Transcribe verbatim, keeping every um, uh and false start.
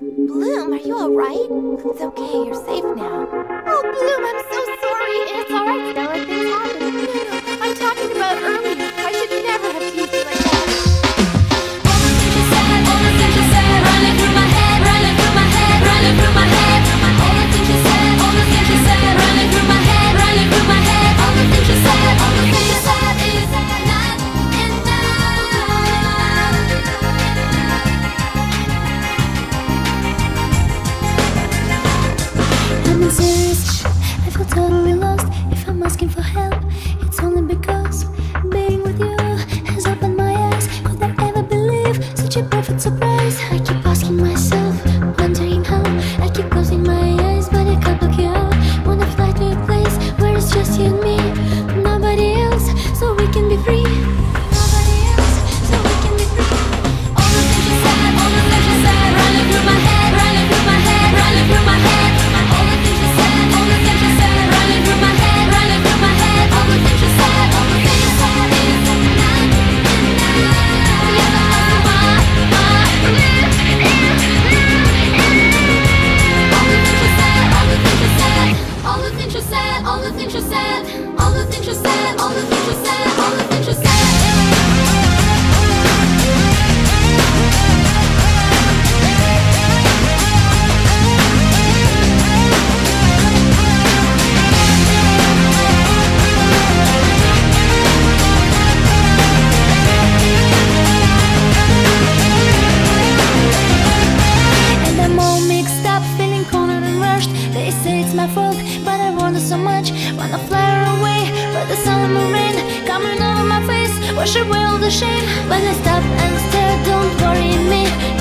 Bloom, are you alright? It's okay, you're safe now. Oh, Bloom, I'm so sorry. It's alright, Stella, things happen. No, no, I'm talking about earlier. I should never have teased you like that. All the things you said, all the things you said, running through my head, running through my head, running through my head. All the things you said, all the things you said, running through my head, running through my head. All the things you said, all the things you said is not enough. I'm serious, I feel totally lost. If I'm asking for help, it's only because being with you has opened my eyes. Could I ever believe such a perfect surprise? I keep asking myself, wondering how. I keep closing my eyes, but I can't look you out. Wanna fly to a place where it's just you and me, nobody else, so we can be free. Nobody else, so we can be free. All the things you said, all the things you said, running through my head, running through my head, running through my head. Wash away all the shame. When I stop and stare, don't worry me.